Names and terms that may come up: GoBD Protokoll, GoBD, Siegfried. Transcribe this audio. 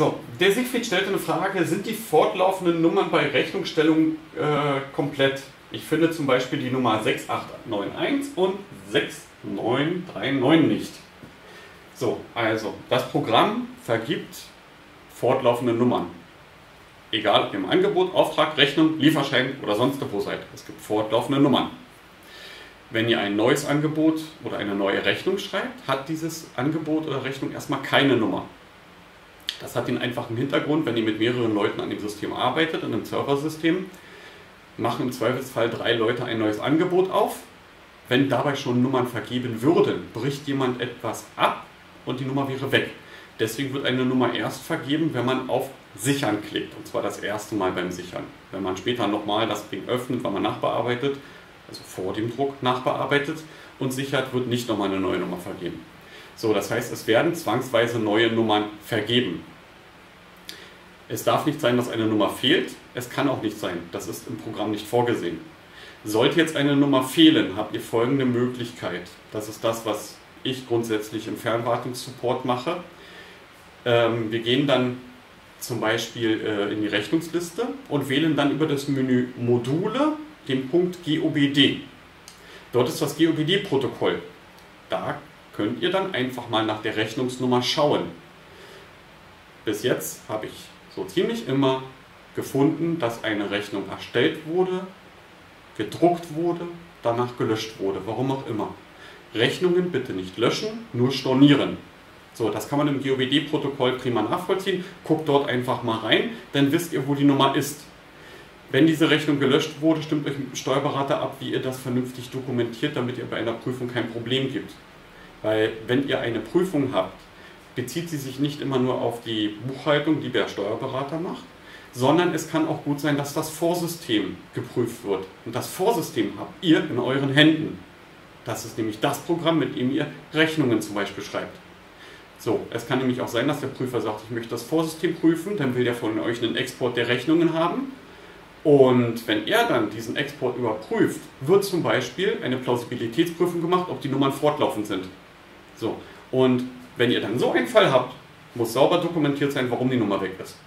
So, der Siegfried stellt eine Frage, sind die fortlaufenden Nummern bei Rechnungsstellung komplett? Ich finde zum Beispiel die Nummer 6891 und 6939 nicht. So, also das Programm vergibt fortlaufende Nummern. Egal ob im Angebot, Auftrag, Rechnung, Lieferschein oder sonst wo seid. Es gibt fortlaufende Nummern. Wenn ihr ein neues Angebot oder eine neue Rechnung schreibt, hat dieses Angebot oder Rechnung erstmal keine Nummer. Das hat den einfachen Hintergrund, wenn ihr mit mehreren Leuten an dem System arbeitet, an einem Serversystem, machen im Zweifelsfall 3 Leute ein neues Angebot auf. Wenn dabei schon Nummern vergeben würden, bricht jemand etwas ab und die Nummer wäre weg. Deswegen wird eine Nummer erst vergeben, wenn man auf Sichern klickt. Und zwar das erste Mal beim Sichern. Wenn man später nochmal das Ding öffnet, weil man nachbearbeitet, also vor dem Druck nachbearbeitet und sichert, wird nicht nochmal eine neue Nummer vergeben. So, das heißt, es werden zwangsweise neue Nummern vergeben. Es darf nicht sein, dass eine Nummer fehlt. Es kann auch nicht sein. Das ist im Programm nicht vorgesehen. Sollte jetzt eine Nummer fehlen, habt ihr folgende Möglichkeit. Das ist das, was ich grundsätzlich im Fernwartungssupport mache. Wir gehen dann zum Beispiel in die Rechnungsliste und wählen dann über das Menü Module den Punkt GoBD. Dort ist das GoBD-Protokoll. Da könnt ihr dann einfach mal nach der Rechnungsnummer schauen. Bis jetzt habe ich so ziemlich immer gefunden, dass eine Rechnung erstellt wurde, gedruckt wurde, danach gelöscht wurde, warum auch immer. Rechnungen bitte nicht löschen, nur stornieren. So, das kann man im GoBD-Protokoll prima nachvollziehen. Guckt dort einfach mal rein, dann wisst ihr, wo die Nummer ist. Wenn diese Rechnung gelöscht wurde, stimmt euch mit dem Steuerberater ab, wie ihr das vernünftig dokumentiert, damit ihr bei einer Prüfung kein Problem gibt. Weil wenn ihr eine Prüfung habt, bezieht sie sich nicht immer nur auf die Buchhaltung, die der Steuerberater macht, sondern es kann auch gut sein, dass das Vorsystem geprüft wird. Und das Vorsystem habt ihr in euren Händen. Das ist nämlich das Programm, mit dem ihr Rechnungen zum Beispiel schreibt. So, es kann nämlich auch sein, dass der Prüfer sagt, ich möchte das Vorsystem prüfen, dann will der von euch einen Export der Rechnungen haben. Und wenn er dann diesen Export überprüft, wird zum Beispiel eine Plausibilitätsprüfung gemacht, ob die Nummern fortlaufend sind. So, und wenn ihr dann so einen Fall habt, muss sauber dokumentiert sein, warum die Nummer weg ist.